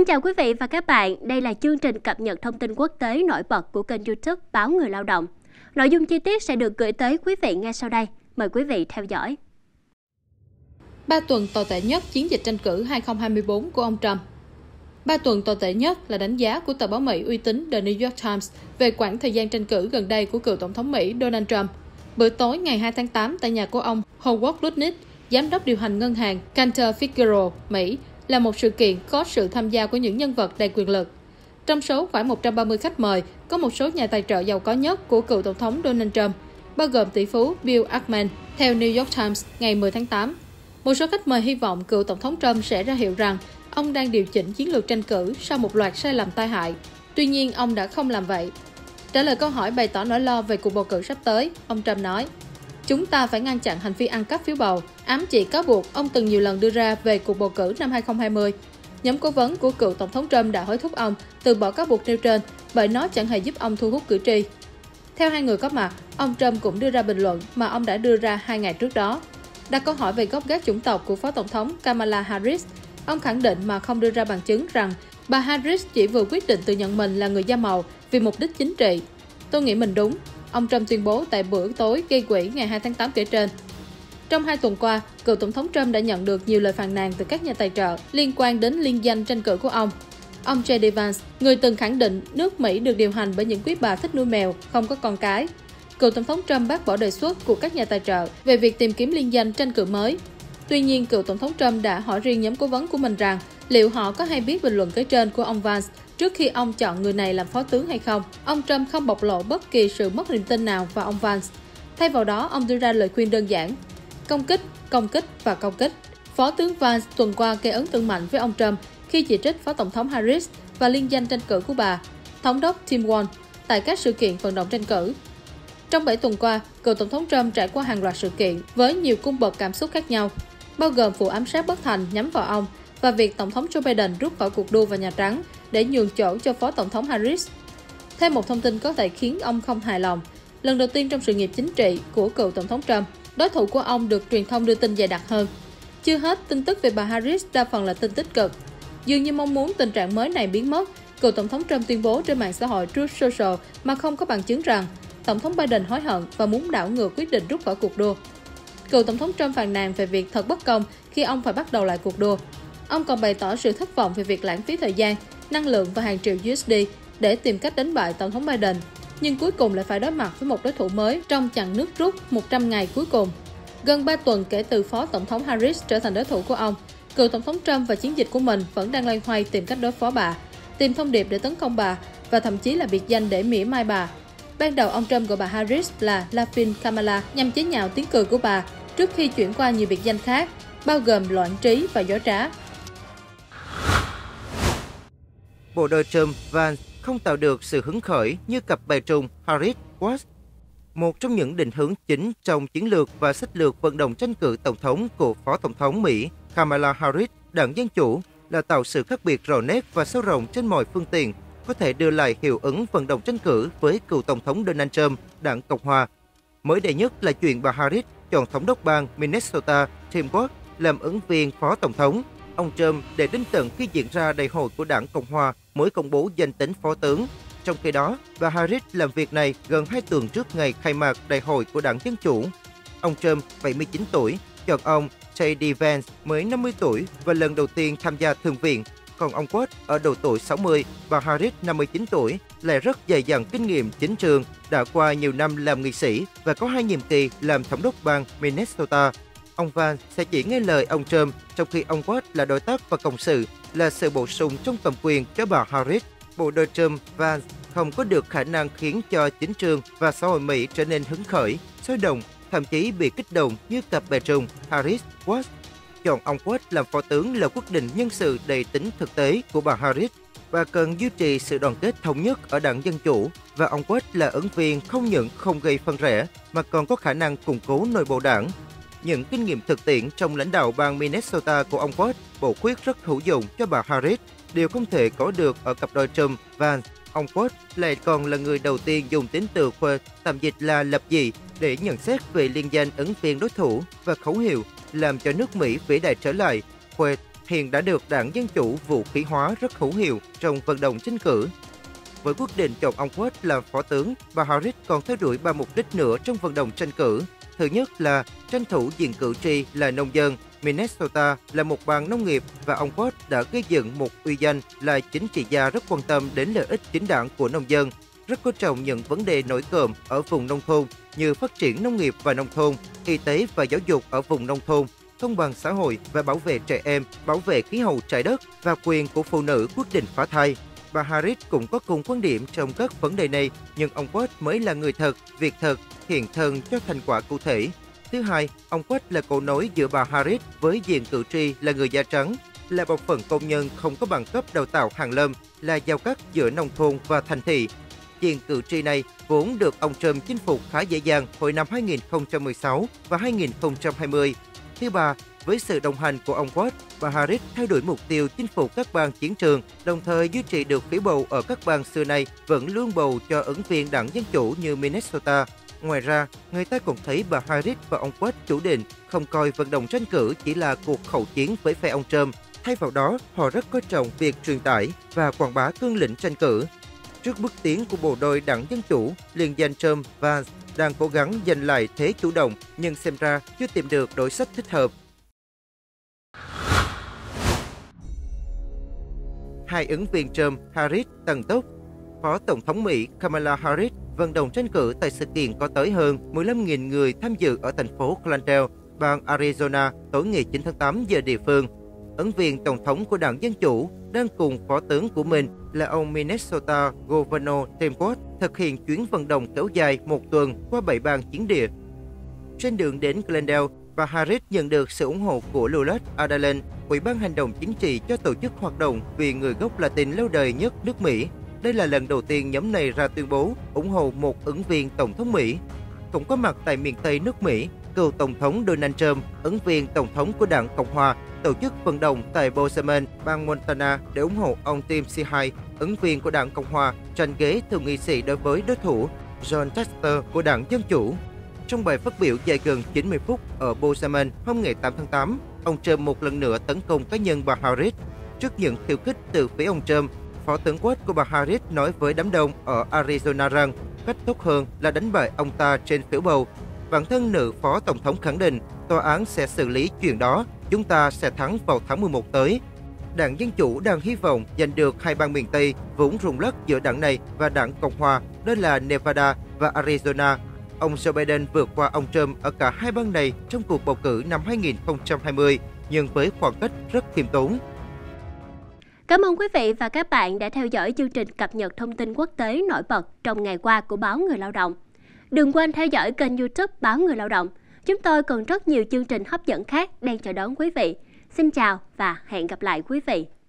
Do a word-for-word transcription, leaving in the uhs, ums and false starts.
Xin chào quý vị và các bạn, đây là chương trình cập nhật thông tin quốc tế nổi bật của kênh YouTube Báo Người Lao Động. Nội dung chi tiết sẽ được gửi tới quý vị ngay sau đây. Mời quý vị theo dõi. Ba tuần tồi tệ nhất chiến dịch tranh cử hai không hai tư của ông Trump. Ba tuần tồi tệ nhất là đánh giá của tờ báo Mỹ uy tín The New York Times về quãng thời gian tranh cử gần đây của cựu Tổng thống Mỹ Donald Trump. Bữa tối ngày hai tháng tám tại nhà của ông Howard Lutnick, giám đốc điều hành ngân hàng Cantor Fitzgerald, Mỹ, là một sự kiện có sự tham gia của những nhân vật đầy quyền lực. Trong số khoảng một trăm ba mươi khách mời, có một số nhà tài trợ giàu có nhất của cựu Tổng thống Donald Trump, bao gồm tỷ phú Bill Ackman, theo New York Times ngày mười tháng tám. Một số khách mời hy vọng cựu Tổng thống Trump sẽ ra hiệu rằng ông đang điều chỉnh chiến lược tranh cử sau một loạt sai lầm tai hại. Tuy nhiên, ông đã không làm vậy. Trả lời câu hỏi bày tỏ nỗi lo về cuộc bầu cử sắp tới, ông Trump nói, "Chúng ta phải ngăn chặn hành vi ăn cắp phiếu bầu", ám chỉ cáo buộc ông từng nhiều lần đưa ra về cuộc bầu cử năm hai không hai không. Nhóm cố vấn của cựu Tổng thống Trump đã hối thúc ông từ bỏ cáo buộc nêu trên bởi nó chẳng hề giúp ông thu hút cử tri. Theo hai người có mặt, ông Trump cũng đưa ra bình luận mà ông đã đưa ra hai ngày trước đó. Đặt câu hỏi về gốc gác chủng tộc của Phó Tổng thống Kamala Harris, ông khẳng định mà không đưa ra bằng chứng rằng bà Harris chỉ vừa quyết định tự nhận mình là người da màu vì mục đích chính trị. "Tôi nghĩ mình đúng", ông Trump tuyên bố tại bữa tối gây quỹ ngày hai tháng tám kể trên. Trong hai tuần qua, cựu Tổng thống Trump đã nhận được nhiều lời phàn nàn từ các nhà tài trợ liên quan đến liên danh tranh cử của ông. Ông J D Vance, người từng khẳng định nước Mỹ được điều hành bởi những quý bà thích nuôi mèo, không có con cái. Cựu Tổng thống Trump bác bỏ đề xuất của các nhà tài trợ về việc tìm kiếm liên danh tranh cử mới. Tuy nhiên, cựu Tổng thống Trump đã hỏi riêng nhóm cố vấn của mình rằng liệu họ có hay biết bình luận kể trên của ông Vance trước khi ông chọn người này làm phó tướng hay không. Ông Trump không bộc lộ bất kỳ sự mất niềm tin nào vào ông Vance. Thay vào đó, ông đưa ra lời khuyên đơn giản: công kích, công kích và công kích. Phó tướng Vance tuần qua gây ấn tượng mạnh với ông Trump khi chỉ trích Phó Tổng thống Harris và liên danh tranh cử của bà, thống đốc Tim Walz, tại các sự kiện vận động tranh cử. Trong bảy tuần qua, cựu Tổng thống Trump trải qua hàng loạt sự kiện với nhiều cung bậc cảm xúc khác nhau, bao gồm vụ ám sát bất thành nhắm vào ông và việc Tổng thống Joe Biden rút khỏi cuộc đua vào Nhà Trắng để nhường chỗ cho Phó Tổng thống Harris. Thêm một thông tin có thể khiến ông không hài lòng, lần đầu tiên trong sự nghiệp chính trị của cựu Tổng thống Trump, đối thủ của ông được truyền thông đưa tin dày đặc hơn. Chưa hết, tin tức về bà Harris đa phần là tin tích cực. Dường như mong muốn tình trạng mới này biến mất, cựu Tổng thống Trump tuyên bố trên mạng xã hội Truth Social mà không có bằng chứng rằng Tổng thống Biden hối hận và muốn đảo ngược quyết định rút khỏi cuộc đua. Cựu Tổng thống Trump phàn nàn về việc thật bất công khi ông phải bắt đầu lại cuộc đua. Ông còn bày tỏ sự thất vọng về việc lãng phí thời gian, năng lượng và hàng triệu u ét đê để tìm cách đánh bại Tổng thống Biden, nhưng cuối cùng lại phải đối mặt với một đối thủ mới trong chặng nước rút một trăm ngày cuối cùng. Gần ba tuần kể từ Phó Tổng thống Harris trở thành đối thủ của ông, cựu Tổng thống Trump và chiến dịch của mình vẫn đang loay hoay tìm cách đối phó bà, tìm thông điệp để tấn công bà và thậm chí là biệt danh để mỉa mai bà. Ban đầu, ông Trump gọi bà Harris là Laughing Kamala nhằm chế nhạo tiếng cười của bà trước khi chuyển qua nhiều biệt danh khác, bao gồm loạn trí và dối trá. Bộ đôi Trump Vance không tạo được sự hứng khởi như cặp bài trùng Harris-Watts. Một trong những định hướng chính trong chiến lược và sách lược vận động tranh cử Tổng thống của Phó Tổng thống Mỹ Kamala Harris, Đảng Dân Chủ, là tạo sự khác biệt rõ nét và sâu rộng trên mọi phương tiện, có thể đưa lại hiệu ứng vận động tranh cử với cựu Tổng thống Donald Trump, Đảng Cộng Hòa. Mới đây nhất là chuyện bà Harris chọn thống đốc bang Minnesota Tim Walz làm ứng viên Phó Tổng thống. Ông Trump để đến tận khi diễn ra đại hội của Đảng Cộng Hòa mới công bố danh tính phó tướng. Trong khi đó, bà Harris làm việc này gần hai tuần trước ngày khai mạc đại hội của Đảng Dân Chủ. Ông Trump, bảy mươi chín tuổi, chọn ông J D Vance mới năm mươi tuổi và lần đầu tiên tham gia Thượng viện. Còn ông Watts ở độ tuổi sáu mươi, bà Harris năm mươi chín tuổi, lại rất dày dặn kinh nghiệm chính trường, đã qua nhiều năm làm nghị sĩ và có hai nhiệm kỳ làm thống đốc bang Minnesota. Ông Vance sẽ chỉ nghe lời ông Trump, trong khi ông Watts là đối tác và cộng sự, là sự bổ sung trong tầm quyền cho bà Harris. Bộ đôi Trump-Vance không có được khả năng khiến cho chính trường và xã hội Mỹ trở nên hứng khởi, sôi động, thậm chí bị kích động như cặp bè trùng Harris-Watts. Chọn ông Watts làm phó tướng là quyết định nhân sự đầy tính thực tế của bà Harris. Bà cần duy trì sự đoàn kết thống nhất ở Đảng Dân Chủ, và ông Watts là ứng viên không những không gây phân rẽ mà còn có khả năng củng cố nội bộ đảng. Những kinh nghiệm thực tiễn trong lãnh đạo bang Minnesota của ông Watts bổ khuyết rất hữu dụng cho bà Harris, điều không thể có được ở cặp đôi Trump-Vance. Ông Watts lại còn là người đầu tiên dùng tính từ quê, tạm dịch là lập dị, để nhận xét về liên danh ứng viên đối thủ và khẩu hiệu làm cho nước Mỹ vĩ đại trở lại, quê hiện đã được đảng Dân Chủ vũ khí hóa rất hữu hiệu trong vận động tranh cử. Với quyết định chọn ông Wade làm phó tướng, bà Harris còn theo đuổi ba mục đích nữa trong vận động tranh cử. Thứ nhất là tranh thủ diện cử tri là nông dân. Minnesota là một bang nông nghiệp và ông Wade đã gây dựng một uy danh là chính trị gia rất quan tâm đến lợi ích chính đáng của nông dân, rất coi trọng những vấn đề nổi cộm ở vùng nông thôn như phát triển nông nghiệp và nông thôn, y tế và giáo dục ở vùng nông thôn, công bằng xã hội và bảo vệ trẻ em, bảo vệ khí hậu trái đất và quyền của phụ nữ quyết định phá thai. Bà Harris cũng có cùng quan điểm trong các vấn đề này, nhưng ông Wade mới là người thật, việc thật, hiện thân cho thành quả cụ thể. Thứ hai, ông Wade là cầu nối giữa bà Harris với diện cử tri là người da trắng, là bộ phận công nhân không có bằng cấp đào tạo hàn lâm, là giao cắt giữa nông thôn và thành thị. Diện cử tri này vốn được ông Trump chinh phục khá dễ dàng hồi năm hai nghìn không trăm mười sáu và hai nghìn không trăm hai mươi. Thứ ba, với sự đồng hành của ông Wade, bà Harris thay đổi mục tiêu chinh phục các bang chiến trường, đồng thời duy trì được phiếu bầu ở các bang xưa nay vẫn luôn bầu cho ứng viên đảng Dân Chủ như Minnesota. Ngoài ra, người ta cũng thấy bà Harris và ông Wade chủ định không coi vận động tranh cử chỉ là cuộc khẩu chiến với phe ông Trump. Thay vào đó, họ rất coi trọng việc truyền tải và quảng bá cương lĩnh tranh cử. Trước bước tiến của bộ đôi đảng Dân Chủ, liên danh Trump và đang cố gắng giành lại thế chủ động nhưng xem ra chưa tìm được đối sách thích hợp. Hai ứng viên Trump, Harris tăng tốc. Phó Tổng thống Mỹ Kamala Harris vận động tranh cử tại sự kiện có tới hơn mười lăm nghìn người tham dự ở thành phố Glendale, bang Arizona tối ngày chín tháng tám giờ địa phương. Ứng viên Tổng thống của đảng Dân Chủ đang cùng phó tướng của mình là ông Minnesota Governor Tim Walz thực hiện chuyến vận động kéo dài một tuần qua bảy bang chiến địa. Trên đường đến Glendale, bà Harris nhận được sự ủng hộ của Lulat Adalen, Ủy ban hành động chính trị cho tổ chức hoạt động vì người gốc Latin lâu đời nhất nước Mỹ. Đây là lần đầu tiên nhóm này ra tuyên bố ủng hộ một ứng viên Tổng thống Mỹ. Cũng có mặt tại miền Tây nước Mỹ, cựu Tổng thống Donald Trump, ứng viên Tổng thống của đảng Cộng hòa, tổ chức vận động tại Bozeman, bang Montana để ủng hộ ông Tim Scott, ứng viên của đảng Cộng hòa, tranh ghế thượng nghị sĩ đối với đối thủ John Tester của đảng Dân Chủ. Trong bài phát biểu dài gần chín mươi phút ở Bozeman hôm ngày tám tháng tám, ông Trump một lần nữa tấn công cá nhân bà Harris. Trước những khiêu khích từ phía ông Trump, Phó tướng Wade của bà Harris nói với đám đông ở Arizona rằng cách tốt hơn là đánh bại ông ta trên phiếu bầu. Bản thân nữ Phó Tổng thống khẳng định tòa án sẽ xử lý chuyện đó, chúng ta sẽ thắng vào tháng mười một tới. Đảng Dân Chủ đang hy vọng giành được hai bang miền Tây vốn rung lắc giữa đảng này và đảng Cộng hòa, đó là Nevada và Arizona. Ông Joe Biden vượt qua ông Trump ở cả hai bang này trong cuộc bầu cử năm hai nghìn không trăm hai mươi, nhưng với khoảng cách rất khiêm tốn. Cảm ơn quý vị và các bạn đã theo dõi chương trình cập nhật thông tin quốc tế nổi bật trong ngày qua của báo Người Lao Động. Đừng quên theo dõi kênh YouTube báo Người Lao Động. Chúng tôi còn rất nhiều chương trình hấp dẫn khác đang chờ đón quý vị. Xin chào và hẹn gặp lại quý vị.